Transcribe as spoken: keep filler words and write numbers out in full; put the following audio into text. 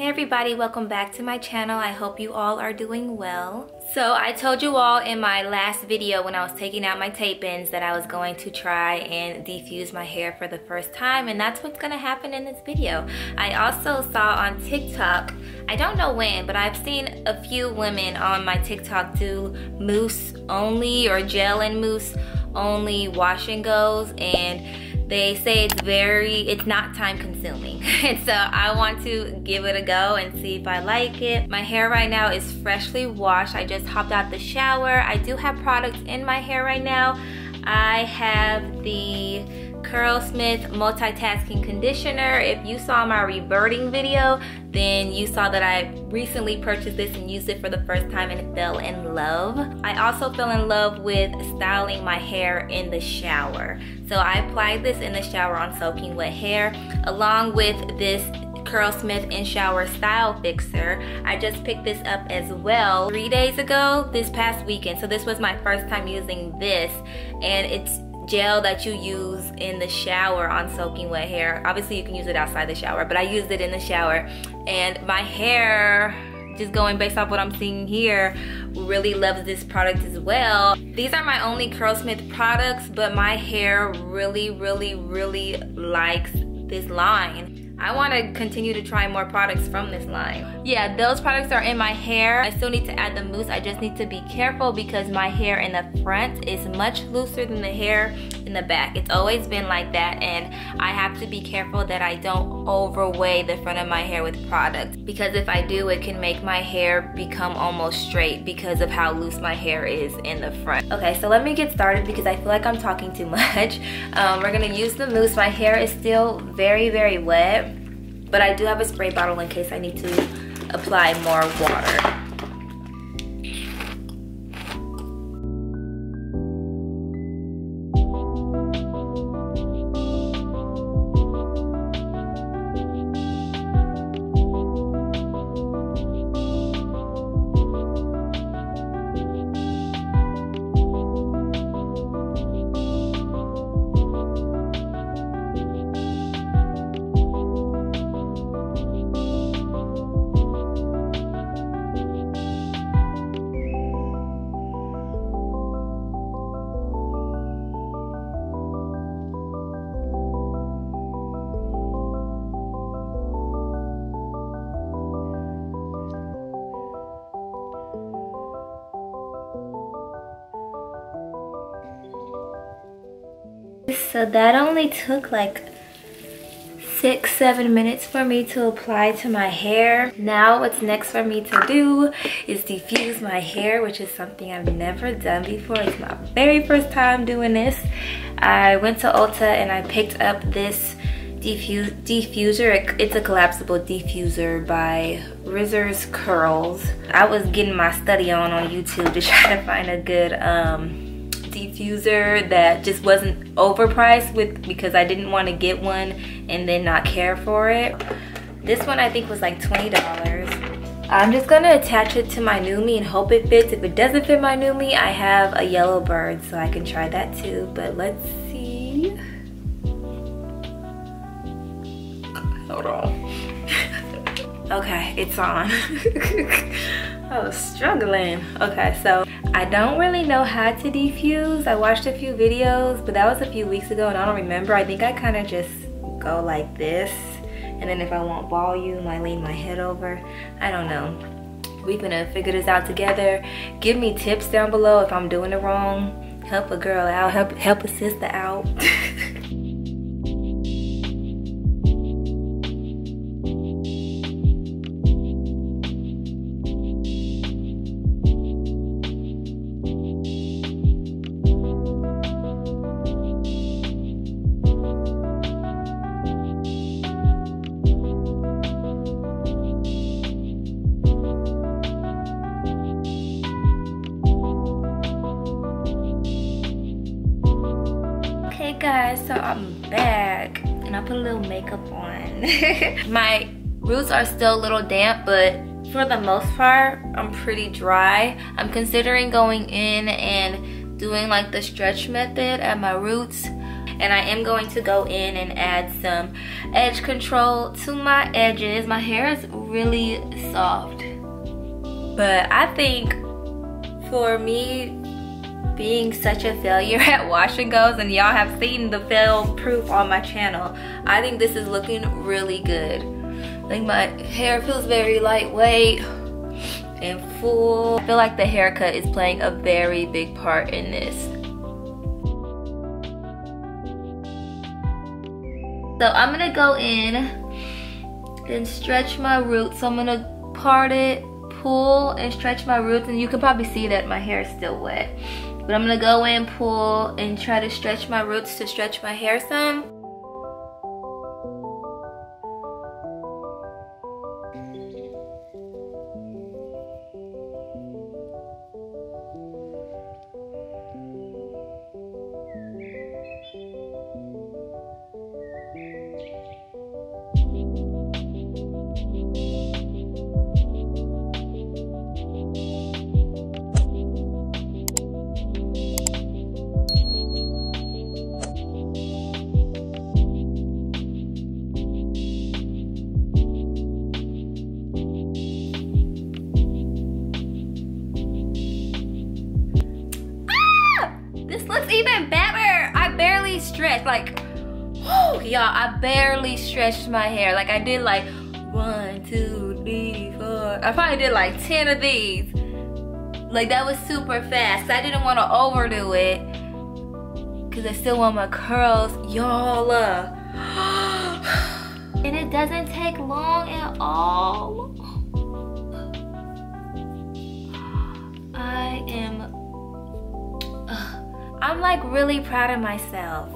Hey everybody, welcome back to my channel. I hope you all are doing well. So I told you all in my last video when I was taking out my tape-ins that I was going to try and defuse my hair for the first time, and that's what's gonna happen in this video. I also saw on TikTok, I don't know when, but I've seen a few women on my TikTok do mousse only or gel and mousse only wash and goes, and they say it's very, it's not time consuming. And so I want to give it a go and see if I like it. My hair right now is freshly washed. I just hopped out the shower. I do have products in my hair right now. I have the CurlSmith multitasking conditioner. If you saw my reverting video, then you saw that I recently purchased this and used it for the first time and fell in love. I also fell in love with styling my hair in the shower. So I applied this in the shower on soaking wet hair, along with this CurlSmith in shower style fixer. I just picked this up as well three days ago this past weekend. So this was my first time using this, and it's gel that you use in the shower on soaking wet hair. Obviously you can use it outside the shower, but I used it in the shower, and my hair, just going based off what I'm seeing here, really loves this product as well. These are my only CurlSmith products, but my hair really really really likes this line. I want to continue to try more products from this line. Yeah, those products are in my hair. I still need to add the mousse. I just need to be careful because my hair in the front is much looser than the hair in the back. It's always been like that, and I have to be careful that I don't overweigh the front of my hair with product, because if I do, it can make my hair become almost straight because of how loose my hair is in the front. Okay, so let me get started because I feel like I'm talking too much. Um, we're gonna use the mousse. My hair is still very, very wet, but I do have a spray bottle in case I need to apply more water. So that only took like six, seven minutes for me to apply to my hair. Now what's next for me to do is diffuse my hair, which is something I've never done before. It's my very first time doing this. I went to Ulta and I picked up this diffuse, diffuser. It's a collapsible diffuser by Rizos Curls. I was getting my study on on YouTube to try to find a good um, diffuser that just wasn't overpriced with, because I didn't want to get one and then not care for it. This one I think was like twenty dollars. I'm just gonna attach it to my Numi and hope it fits. If it doesn't fit my Numi, I have a yellow bird, so I can try that too, but let's see. Hold on. Okay, it's on. I was struggling. Okay, so I don't really know how to diffuse. I watched a few videos, but that was a few weeks ago and I don't remember. I think I kind of just go like this, and then if I want volume, I lean my head over. I don't know. We're gonna figure this out together. Give me tips down below if I'm doing it wrong. Help a girl out, help, help a sister out. Guys, so I'm back and I put a little makeup on. My roots are still a little damp, but for the most part I'm pretty dry. I'm considering going in and doing like the stretch method at my roots and I am going to go in and add some edge control to my edges. My hair is really soft, but I think for me being such a failure at wash and goes, and y'all have seen the fail proof on my channel, I think this is looking really good. I think my hair feels very lightweight and full. I feel like the haircut is playing a very big part in this. So I'm gonna go in and stretch my roots. So I'm gonna part it, pull, and stretch my roots, and you can probably see that my hair is still wet. But I'm gonna go in, pull, and try to stretch my roots to stretch my hair some. Even better. I barely stretched, like, whoo, y'all, I barely stretched my hair. Like, I did like one, two, three, four. I probably did like ten of these. Like, that was super fast. I didn't want to overdo it because I still want my curls, y'all. Uh, and it doesn't take long at all. I am I'm like really proud of myself.